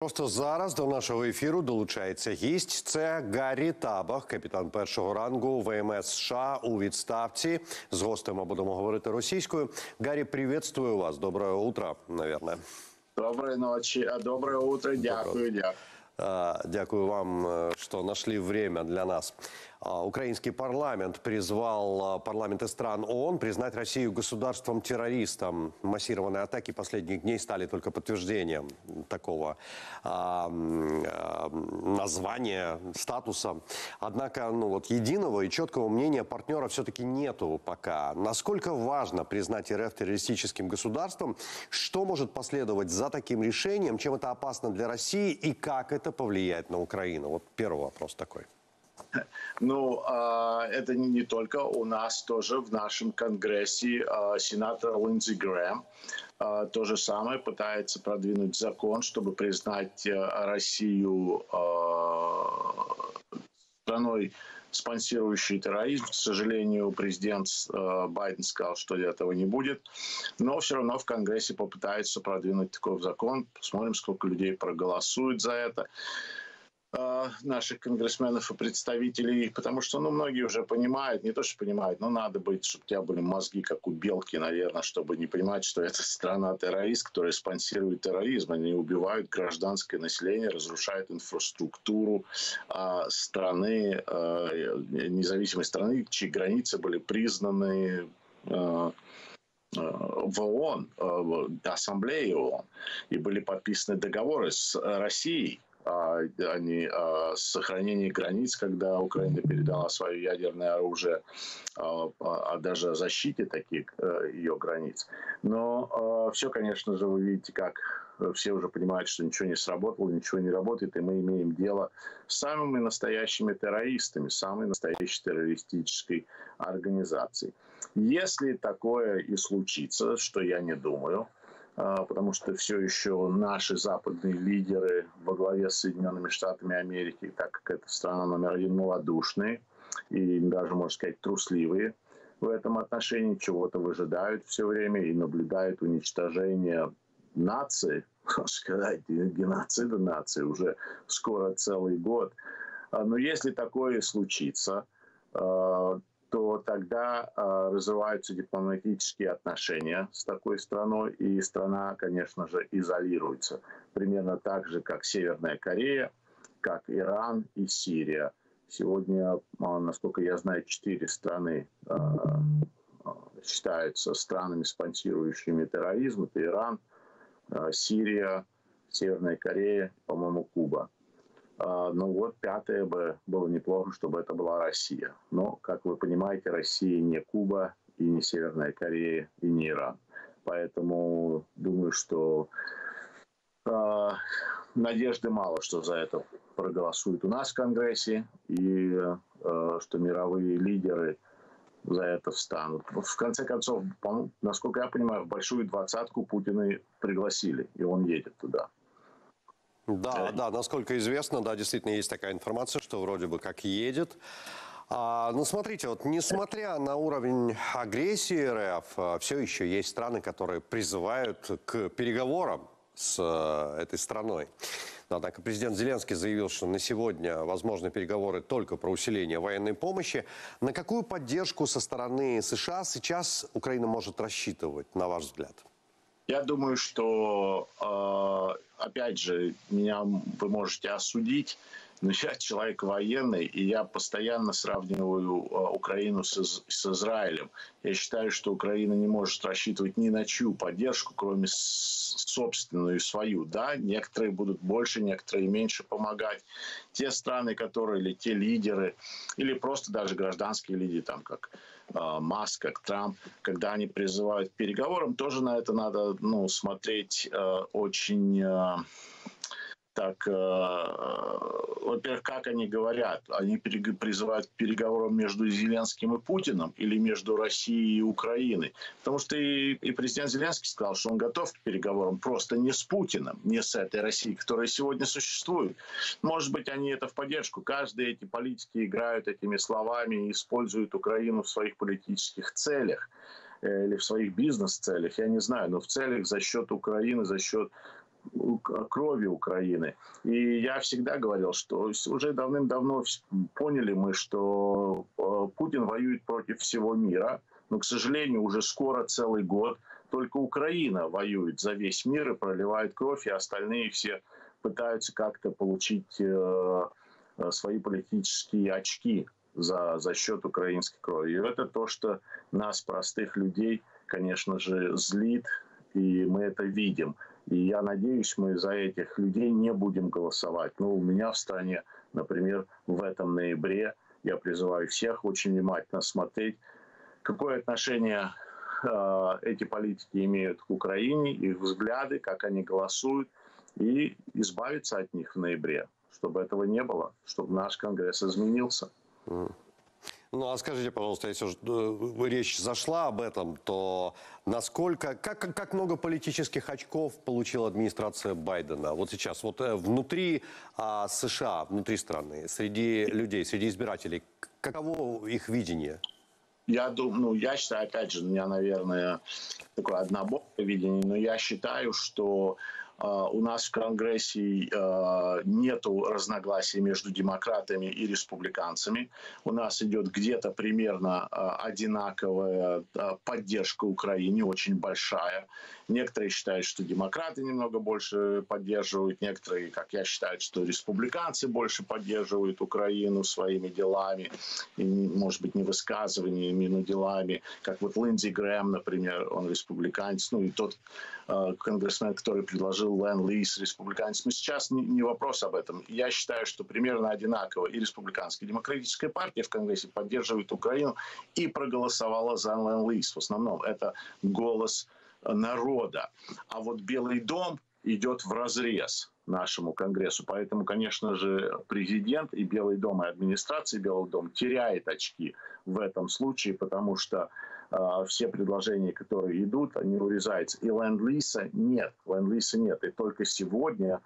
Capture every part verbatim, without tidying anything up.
Просто зараз до нашого ефіру долучається гість. Це Гаррі Табах, капітан першого рангу ВМС США у відставці. З гостем будемо говорити російською. Гаррі, приветствую вас. Доброго утра, наверное. Доброї ночі. Доброе утро. Дякую, дякую. Дякую вам, что нашли время для нас. Украинский парламент призвал парламенты стран ООН признать Россию государством-террористом. Массированные атаки последних дней стали только подтверждением такого а, а, названия, статуса. Однако ну, вот, единого и четкого мнения партнера все-таки нету пока. Насколько важно признать РФ террористическим государством? Что может последовать за таким решением? Чем это опасно для России и как это повлияет на Украину? Вот первый вопрос такой. Ну, это не только у нас, тоже в нашем Конгрессе сенатор Линдси Грэм то же самое пытается продвинуть закон, чтобы признать Россию страной, спонсирующей терроризм. К сожалению, президент Байден сказал, что этого не будет. Но все равно в Конгрессе попытаются продвинуть такой закон. Посмотрим, сколько людей проголосует за это. Наших конгрессменов и представителей, потому что, ну, многие уже понимают, не то, что понимают, но надо быть, чтобы у тебя были мозги, как у белки, наверное, чтобы не понимать, что это страна-террорист, которая спонсирует терроризм, они убивают гражданское население, разрушают инфраструктуру э, страны, э, независимой страны, чьи границы были признаны э, в ООН, э, в Ассамблее ООН, и были подписаны договоры с Россией, они сохранение границ, когда Украина передала свое ядерное оружие, а даже о защите таких ее границ. Но все, конечно же, вы видите, как все уже понимают, что ничего не сработало, ничего не работает, и мы имеем дело с самыми настоящими террористами, самой настоящей террористической организацией. Если такое и случится, что я не думаю, потому что все еще наши западные лидеры во главе с Соединенными Штатами Америки, так как это страна номер один, малодушные и даже, можно сказать, трусливые в этом отношении, чего-то выжидают все время и наблюдают уничтожение нации, можно сказать, геноцида нации уже скоро целый год. Но если такое случится, то тогда э, разрываются дипломатические отношения с такой страной, и страна, конечно же, изолируется. Примерно так же, как Северная Корея, как Иран и Сирия. Сегодня, э, насколько я знаю, четыре страны э, считаются странами, спонсирующими терроризм. Это Иран, э, Сирия, Северная Корея, по-моему, Куба. Ну вот, пятое бы было неплохо, чтобы это была Россия. Но, как вы понимаете, Россия не Куба, и не Северная Корея, и не Иран. Поэтому думаю, что э, надежды мало, что за это проголосуют у нас в Конгрессе, и э, что мировые лидеры за это встанут. В конце концов, насколько я понимаю, в большую двадцатку Путина пригласили, и он едет туда. Да, да, насколько известно, да, действительно есть такая информация, что вроде бы как едет. А, ну, смотрите, вот несмотря на уровень агрессии РФ, все еще есть страны, которые призывают к переговорам с этой страной. Однако президент Зеленский заявил, что на сегодня возможны переговоры только про усиление военной помощи. На какую поддержку со стороны США сейчас Украина может рассчитывать, на ваш взгляд? Я думаю, что, опять же, меня вы можете осудить, но я человек военный, и я постоянно сравниваю Украину с, с Израилем. Я считаю, что Украина не может рассчитывать ни на чью поддержку, кроме собственную, свою. Да, некоторые будут больше, некоторые меньше помогать. Те страны, которые, или те лидеры, или просто даже гражданские лидеры, там, как Маск, как Трамп, когда они призывают к переговорам, тоже на это надо, ну, смотреть э, очень э, так, э, во-первых, как они говорят, они призывают к переговорам между Зеленским и Путиным или между Россией и Украиной, потому что и, и президент Зеленский сказал, что он готов к переговорам, просто не с Путиным, не с этой Россией, которая сегодня существует. Может быть, они это в поддержку. Каждые эти политики играют этими словами и используют Украину в своих политических целях или в своих бизнес-целях, я не знаю, но в целях за счет Украины, за счет крови Украины. И я всегда говорил, что уже давным-давно поняли мы, что Путин воюет против всего мира. Но, к сожалению, уже скоро целый год только Украина воюет за весь мир и проливает кровь, и остальные все пытаются как-то получить свои политические очки за, за счет украинской крови. И это то, что нас, простых людей, конечно же, злит, и мы это видим. И я надеюсь, мы за этих людей не будем голосовать. Ну, у меня в стране, например, в этом ноябре я призываю всех очень внимательно смотреть, какое отношение э, эти политики имеют к Украине, их взгляды, как они голосуют, и избавиться от них в ноябре, чтобы этого не было, чтобы наш Конгресс изменился. Ну, а скажите, пожалуйста, если уже речь зашла об этом, то насколько, как, как много политических очков получила администрация Байдена вот сейчас, вот внутри а, США, внутри страны, среди людей, среди избирателей, каково их видение? Я думаю, ну, я считаю, опять же, у меня, наверное, такое однобокое видение, но я считаю, что Uh, у нас в Конгрессе uh, нету разногласий между демократами и республиканцами. У нас идет где-то примерно uh, одинаковая uh, поддержка Украине, очень большая. Некоторые считают, что демократы немного больше поддерживают, некоторые, как я считаю, что республиканцы больше поддерживают Украину своими делами, и, может быть, не высказываниями, но делами. Как вот Линдси Грэм, например, он республиканец, ну и тот uh, конгрессмен, который предложил ленд-лиз республиканцам. Сейчас не, не вопрос об этом. Я считаю, что примерно одинаково и республиканская и демократическая партия в Конгрессе поддерживает Украину и проголосовала за ленд-лиз. В основном это голос народа. А вот Белый дом идет вразрез нашему Конгрессу. Поэтому, конечно же, президент и Белый дом, и администрация Белого дома теряет очки в этом случае, потому что э, все предложения, которые идут, они урезаются. И ленд-лиза нет. Ленд-лиза нет. И только сегодня,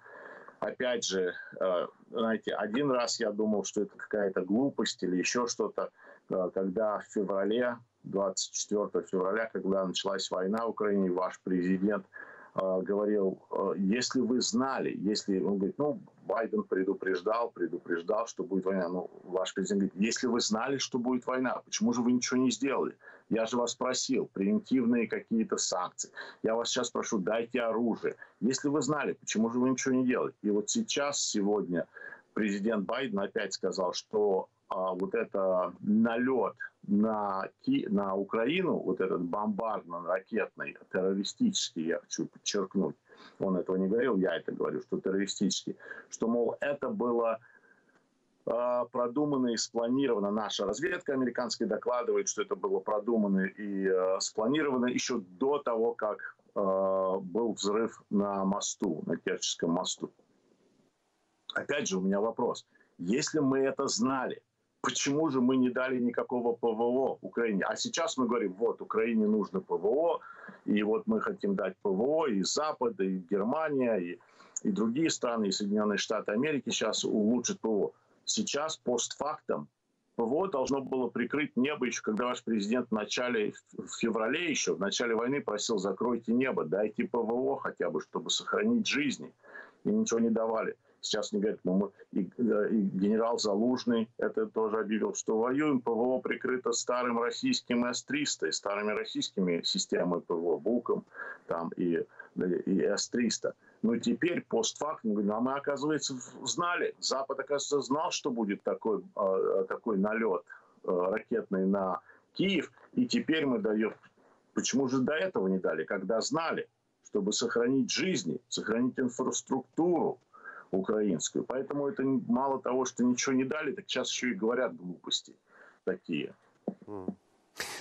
опять же, э, знаете, один раз я думал, что это какая-то глупость или еще что-то, э, когда в феврале, двадцать четвёртого февраля, когда началась война в Украине, ваш президент говорил, если вы знали, если, он говорит, ну, Байден предупреждал, предупреждал, что будет война. Ну, ваш президент говорит, если вы знали, что будет война, почему же вы ничего не сделали? Я же вас просил, превентивные какие-то санкции. Я вас сейчас прошу, дайте оружие. Если вы знали, почему же вы ничего не делали? И вот сейчас, сегодня, президент Байден опять сказал, что а, вот это налет на, Ки... на Украину, вот этот бомбардно-ракетный, террористический, я хочу подчеркнуть, он этого не говорил, я это говорю, что террористический, что, мол, это было э, продумано и спланировано. Наша разведка американская докладывает, что это было продумано и э, спланировано еще до того, как э, был взрыв на мосту, на Керченском мосту. Опять же, у меня вопрос. Если мы это знали, почему же мы не дали никакого ПВО Украине? А сейчас мы говорим, вот, Украине нужно ПВО, и вот мы хотим дать ПВО, и Запад, и Германия, и, и другие страны, и Соединенные Штаты Америки сейчас улучшат ПВО. Сейчас постфактум ПВО должно было прикрыть небо еще, когда ваш президент в начале, в феврале еще, в начале войны просил, закройте небо, дайте ПВО хотя бы, чтобы сохранить жизни. И ничего не давали. Сейчас не говорят, но мы, и, и генерал Залужный это тоже объявил, что воюем, ПВО прикрыто старым российским эс триста, и старыми российскими системами ПВО, БУКом там, и, и эс триста. Но теперь постфактум, а мы, оказывается, знали, Запад, оказывается, знал, что будет такой, такой налет ракетный на Киев, и теперь мы даем... Почему же до этого не дали, когда знали, чтобы сохранить жизни, сохранить инфраструктуру украинскую. Поэтому это мало того, что ничего не дали, так сейчас еще и говорят глупости такие. Mm.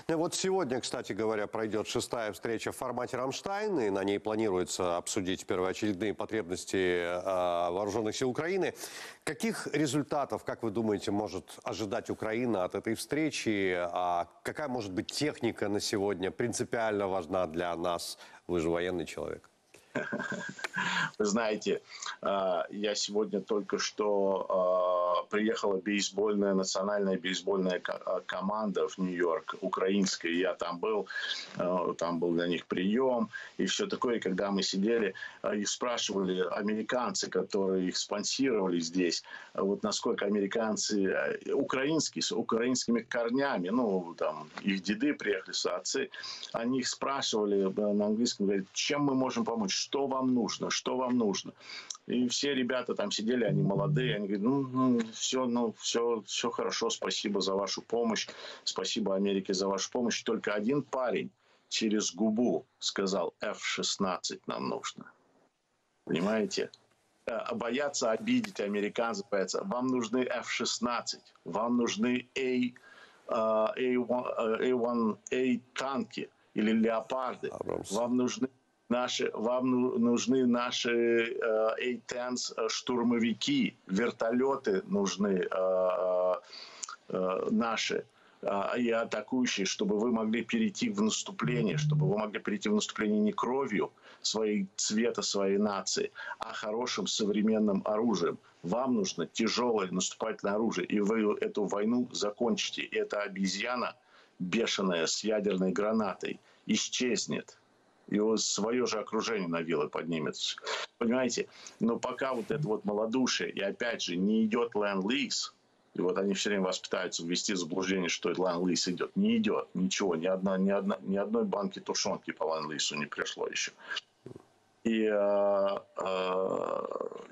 Ну, вот сегодня, кстати говоря, пройдет шестая встреча в формате «Рамштайн», и на ней планируется обсудить первоочередные потребности э, вооруженных сил Украины. Каких результатов, как вы думаете, может ожидать Украина от этой встречи? А какая может быть техника на сегодня принципиально важна для нас? Вы же военный человек. Вы знаете, я сегодня только что приехала бейсбольная, национальная бейсбольная команда в Нью-Йорк, украинская, я там был, там был для них прием и все такое. И когда мы сидели, их спрашивали американцы, которые их спонсировали здесь, вот насколько американцы украинские, с украинскими корнями, ну, там, их деды приехали, отцы, они их спрашивали на английском, говорят, чем мы можем помочь, что вам нужно, что вам нужно. И все ребята там сидели, они молодые, они говорят, ну, ну, все, ну все, все хорошо, спасибо за вашу помощь, спасибо Америке за вашу помощь. Только один парень через губу сказал, эф шестнадцать нам нужно. Понимаете? Боятся обидеть американцев, боятся. Вам нужны эф шестнадцать, вам нужны эй один эй танки или леопарды, Abrams. Вам нужны... Наши, вам нужны наши эй десять штурмовики, вертолеты нужны э, э, наши э, и атакующие, чтобы вы могли перейти в наступление, чтобы вы могли перейти в наступление не кровью своей цвета, своей нации, а хорошим современным оружием. Вам нужно тяжелое наступательное оружие, и вы эту войну закончите. И эта обезьяна бешеная с ядерной гранатой исчезнет. Его свое же окружение на вилы поднимется. Понимаете? Но пока вот это вот малодушие, и опять же, не идет ленд-лиз, и вот они все время вас пытаются ввести в заблуждение, что ленд-лиз идет. Не идет ничего, ни, одна, ни, одна, ни одной банки тушенки по ленд-лизу не пришло еще. И, э, э,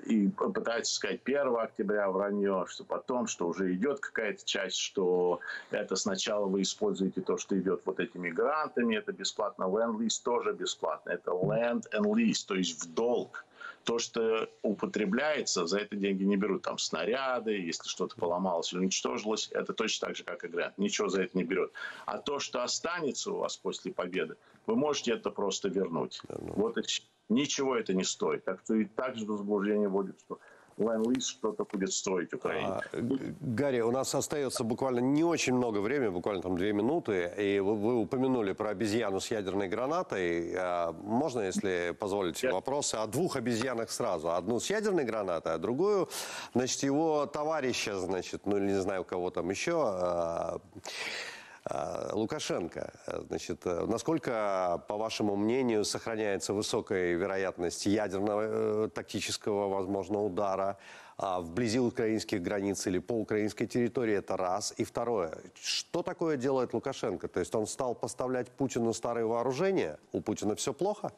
и пытаются сказать первого октября вранье, что потом, что уже идет какая-то часть, что это сначала вы используете то, что идет вот этими грантами, это бесплатно, ленд-лиз тоже бесплатно, это land and lease, то есть в долг. То, что употребляется, за это деньги не берут. Там снаряды, если что-то поломалось или уничтожилось, это точно так же, как и грант. Ничего за это не берет. А то, что останется у вас после победы, вы можете это просто вернуть. Да, ну. Вот и ничего это не стоит. Так что и так же заблуждение вводит, что ленд-лиз что-то будет строить Украина. А, Гарри, у нас остается буквально не очень много времени, буквально там две минуты. И вы, вы упомянули про обезьяну с ядерной гранатой. А можно, если позволите, Я... вопросы о двух обезьянах сразу? Одну с ядерной гранатой, а другую, значит, его товарища, значит, ну не знаю, кого там еще... Лукашенко, значит, насколько, по вашему мнению, сохраняется высокая вероятность ядерного тактического, возможно, удара вблизи украинских границ или по украинской территории, это раз. И второе, что такое делает Лукашенко? То есть он стал поставлять Путину старые вооружения? У Путина все плохо?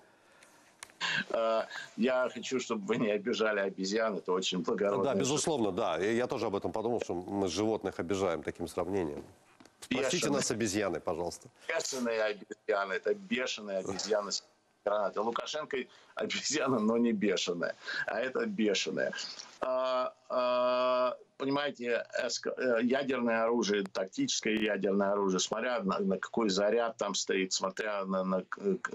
Я хочу, чтобы вы не обижали обезьян, это очень благородно. Да, безусловно, да. Я тоже об этом подумал, что мы животных обижаем таким сравнением. Простите нас, обезьяны, пожалуйста. Бешеные обезьяны. Это бешеные обезьяны. Лукашенко обезьяна, но не бешеная. А это бешеная. А, а, понимаете, ядерное оружие, тактическое ядерное оружие, смотря на, на какой заряд там стоит, смотря на, на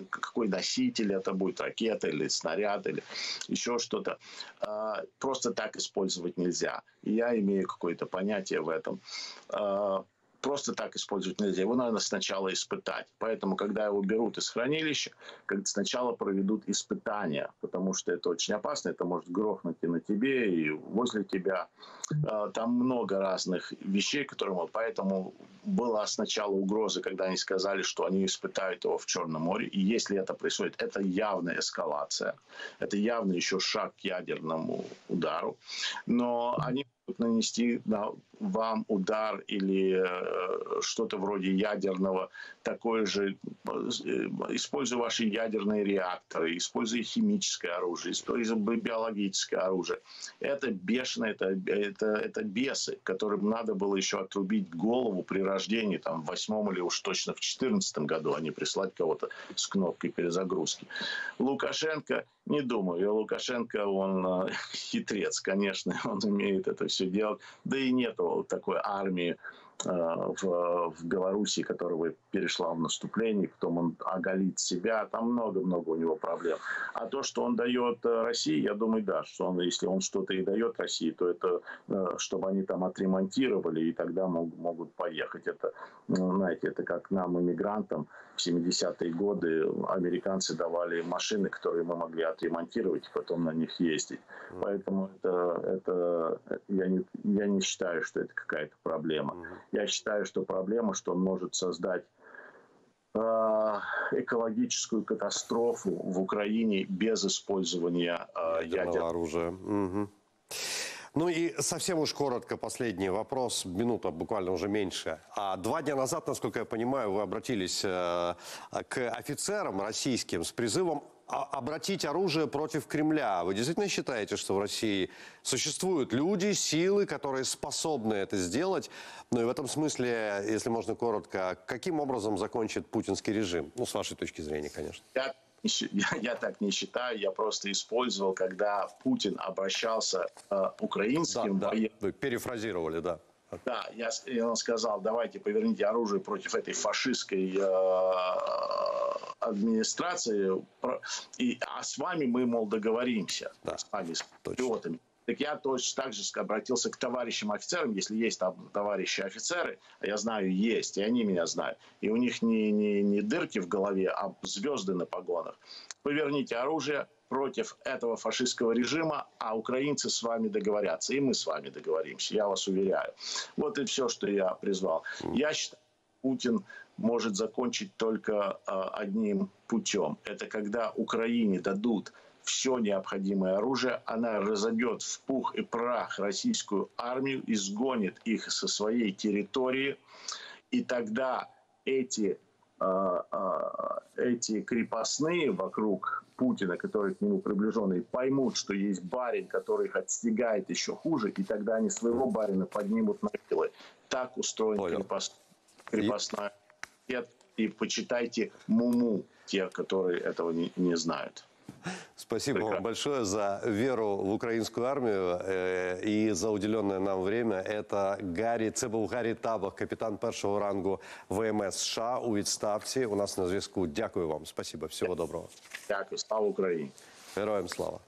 какой носитель это будет, ракета или снаряд или еще что-то. А, просто так использовать нельзя. Я имею какое-то понятие в этом. А, Просто так использовать нельзя. Его надо сначала испытать. Поэтому, когда его берут из хранилища, сначала проведут испытания, потому что это очень опасно. Это может грохнуть и на тебе, и возле тебя. Там много разных вещей, которые... Поэтому была сначала угроза, когда они сказали, что они испытают его в Черном море. И если это происходит, это явная эскалация. Это явно еще шаг к ядерному удару. Но они... нанести вам удар или что-то вроде ядерного, такое же, используя ваши ядерные реакторы, используя химическое оружие, используя биологическое оружие. Это бешеные, это, это, это бесы, которым надо было еще отрубить голову при рождении, там, в восьмом или уж точно в четырнадцатом году, а не прислать кого-то с кнопкой перезагрузки. Лукашенко, не думаю, и Лукашенко, он хитрец, конечно, он умеет это все делать. Да и нету такой армии в, в Белоруссии, которого перешла в наступление, потом он оголит себя, там много-много у него проблем. А то, что он дает России, я думаю, да, что он, если он что-то и дает России, то это, чтобы они там отремонтировали, и тогда могут, могут поехать. Это, знаете, это как нам, иммигрантам, в семидесятые годы американцы давали машины, которые мы могли отремонтировать и потом на них ездить. Mm-hmm. Поэтому это, это я, не, я не считаю, что это какая-то проблема. Mm-hmm. Я считаю, что проблема, что он может создать э, экологическую катастрофу в Украине без использования э, ядерного оружия. Угу. Ну и совсем уж коротко последний вопрос, минута буквально уже меньше. А два дня назад, насколько я понимаю, вы обратились э, к офицерам российским с призывом обратить оружие против Кремля. Вы действительно считаете, что в России существуют люди, силы, которые способны это сделать? Ну и в этом смысле, если можно коротко, каким образом закончит путинский режим? Ну, с вашей точки зрения, конечно. Я, я, я так не считаю. Я просто использовал, когда Путин обращался к украинским... Да, да. Вы перефразировали, да. Да, я, я сказал, давайте поверните оружие против этой фашистской э, администрации, и, а с вами мы, мол, договоримся, да, с вами, с патриотами. Так я точно так же обратился к товарищам офицерам, если есть там товарищи офицеры, я знаю, есть, и они меня знают. И у них не, не, не дырки в голове, а звезды на погонах. Поверните оружие против этого фашистского режима, а украинцы с вами договорятся, и мы с вами договоримся, я вас уверяю. Вот и все, что я призвал. Я считаю, Путин может закончить только одним путем. Это когда Украине дадут все необходимое оружие, она разобьет в пух и прах российскую армию, изгонит их со своей территории, и тогда эти, эти крепостные вокруг Путина, которые к нему приближенные, поймут, что есть барин, который их отстегает еще хуже, и тогда они своего барина поднимут на пилы. Так устроен крепост... крепостной ответ. И... и почитайте муму, те, которые этого не, не знают. Спасибо Прекрасно. Вам большое за веру в украинскую армию и за уделенное нам время. Это Гарри, це був Гаррі Табах, капітан першого рангу ВМС США у відставці. У нас на зв'язку. Дякую вам. Спасибо. Всього доброго. Дякую. Слава Україні. Героям слава.